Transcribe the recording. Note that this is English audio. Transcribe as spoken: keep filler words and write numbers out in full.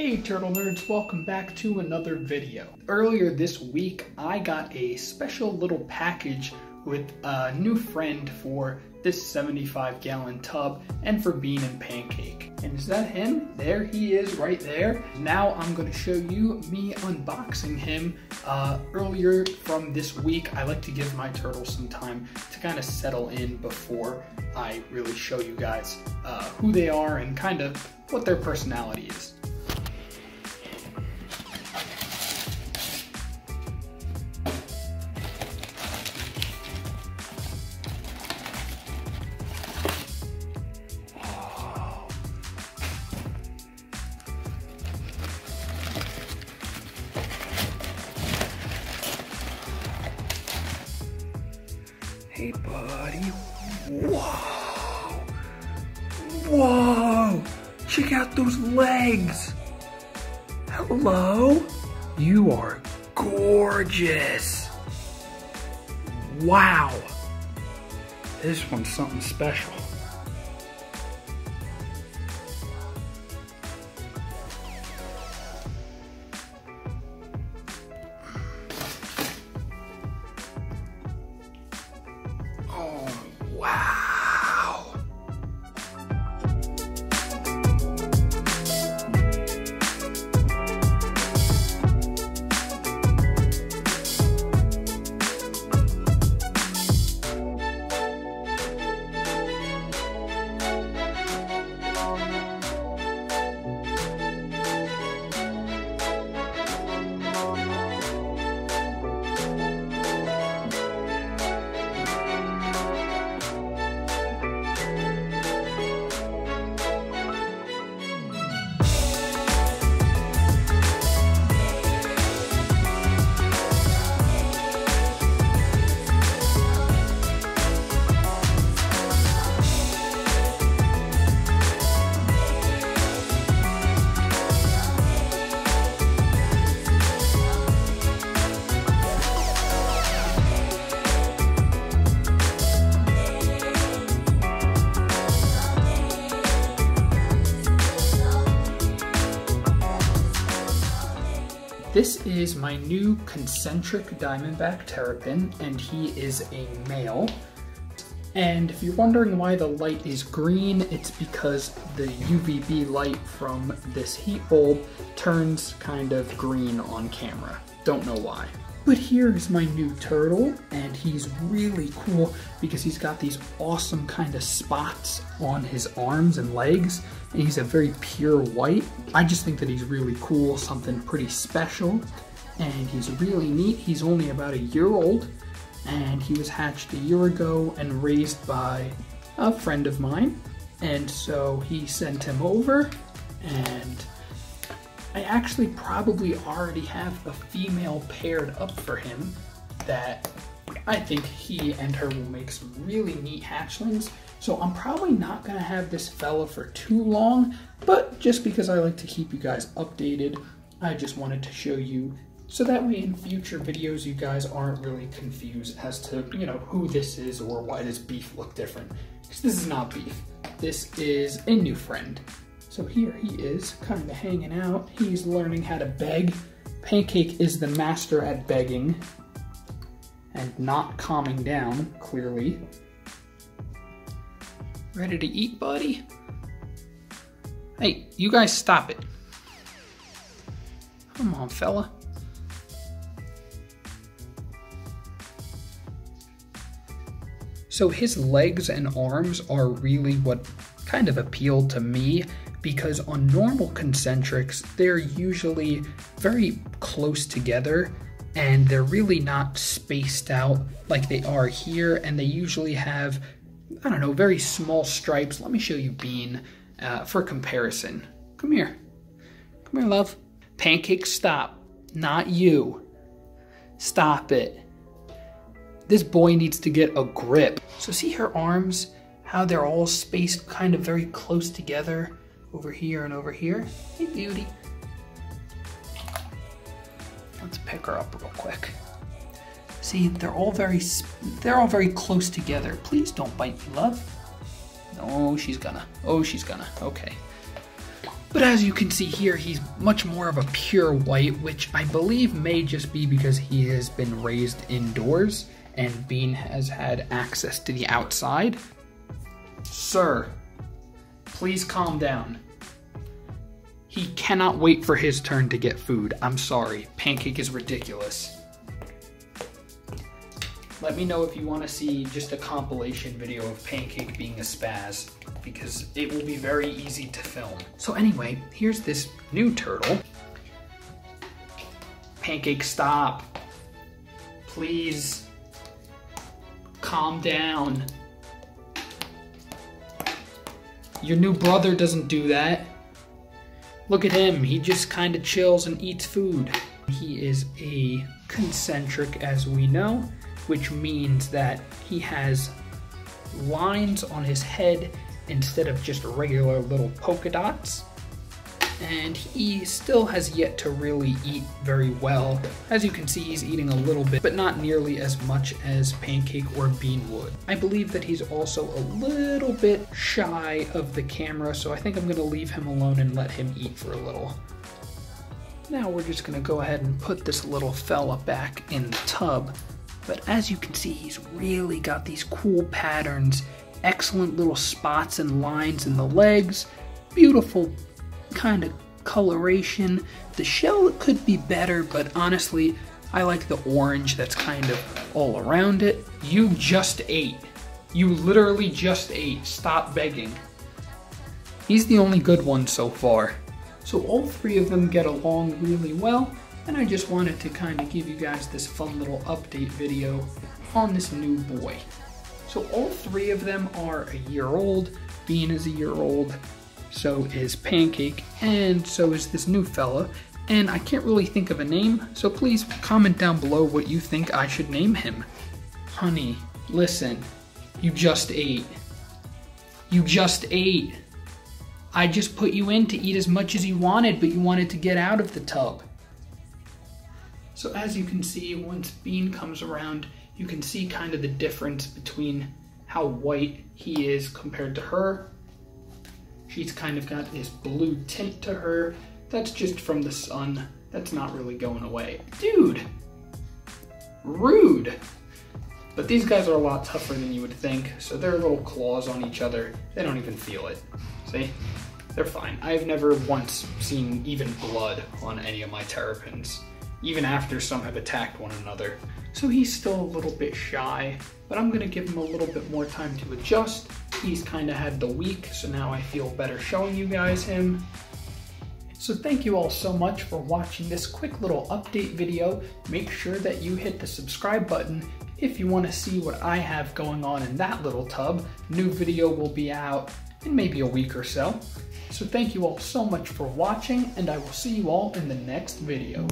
Hey turtle nerds, welcome back to another video. Earlier this week I got a special little package with a new friend for this seventy-five gallon tub and for Bean and Pancake. And is that him? There he is right there. Now I'm going to show you me unboxing him. Uh, earlier from this week, I like to give my turtles some time to kind of settle in before I really show you guys uh, who they are and kind of what their personality is. Hey buddy, whoa, whoa, check out those legs. Hello, you are gorgeous. Wow, this one's something special. This is my new concentric diamondback terrapin, and he is a male. And if you're wondering why the light is green, it's because the U V B light from this heat bulb turns kind of green on camera. Don't know why. But here is my new turtle, and he's really cool because he's got these awesome kind of spots on his arms and legs, and he's a very pure white. I just think that he's really cool, something pretty special, and he's really neat. He's only about a year old, and he was hatched a year ago and raised by a friend of mine, and so he sent him over, and I actually probably already have a female paired up for him that I think he and her will make some really neat hatchlings. So I'm probably not going to have this fella for too long, but just because I like to keep you guys updated, I just wanted to show you so that way in future videos you guys aren't really confused as to, you know, who this is or why does beef look different. Because this is not beef. This is a new friend. So here he is, kind of hanging out. He's learning how to beg. Pancake is the master at begging and not calming down, clearly. Ready to eat, buddy? Hey, you guys stop it. Come on, fella. So his legs and arms are really what kind of appealed to me, because on normal concentrics, they're usually very close together and they're really not spaced out like they are here, and they usually have, I don't know, very small stripes. Let me show you Bean uh, for comparison. Come here. Come here, love. Pancake, stop. Not you. Stop it. This boy needs to get a grip. So see her arms, how they're all spaced kind of very close together. Over here and over here. Hey, beauty. Let's pick her up real quick. See, they're all very, they're all very close together. Please don't bite me, love. Oh, she's gonna. Oh, she's gonna. Okay. But as you can see here, he's much more of a pure white, which I believe may just be because he has been raised indoors and Bean has had access to the outside. Sir, please calm down. He cannot wait for his turn to get food. I'm sorry, Pancake is ridiculous. Let me know if you want to see just a compilation video of Pancake being a spaz, because it will be very easy to film. So anyway, here's this new turtle. Pancake, stop. Please. Calm down. Your new brother doesn't do that. Look at him, he just kind of chills and eats food. He is a concentric, as we know, which means that he has lines on his head instead of just regular little polka dots. And he still has yet to really eat very well. As you can see, he's eating a little bit, but not nearly as much as Pancake or Bean would. I believe that he's also a little bit shy of the camera, so I think I'm gonna leave him alone and let him eat for a little. Now we're just gonna go ahead and put this little fella back in the tub. But as you can see, he's really got these cool patterns, excellent little spots and lines in the legs, beautiful kind of coloration. The shell could be better, but honestly, I like the orange that's kind of all around it. You just ate. You literally just ate. Stop begging. He's the only good one so far. So all three of them get along really well. And I just wanted to kind of give you guys this fun little update video on this new boy. So all three of them are a year old, Bean is a year old, so is Pancake, and so is this new fella. And I can't really think of a name, so please comment down below what you think I should name him. Honey, listen, you just ate. You just ate. I just put you in to eat as much as you wanted, but you wanted to get out of the tub. So as you can see, once Bean comes around, you can see kind of the difference between how white he is compared to her. She's kind of got this blue tint to her. That's just from the sun. That's not really going away. Dude, rude. But these guys are a lot tougher than you would think, so their little claws on each other, they don't even feel it. See? They're fine. I've never once seen even blood on any of my terrapins, even after some have attacked one another. So he's still a little bit shy, but I'm gonna give him a little bit more time to adjust. He's kinda had the week, so now I feel better showing you guys him. So thank you all so much for watching this quick little update video. Make sure that you hit the subscribe button if you wanna see what I have going on in that little tub. New video will be out in maybe a week or so. So thank you all so much for watching, and I will see you all in the next video.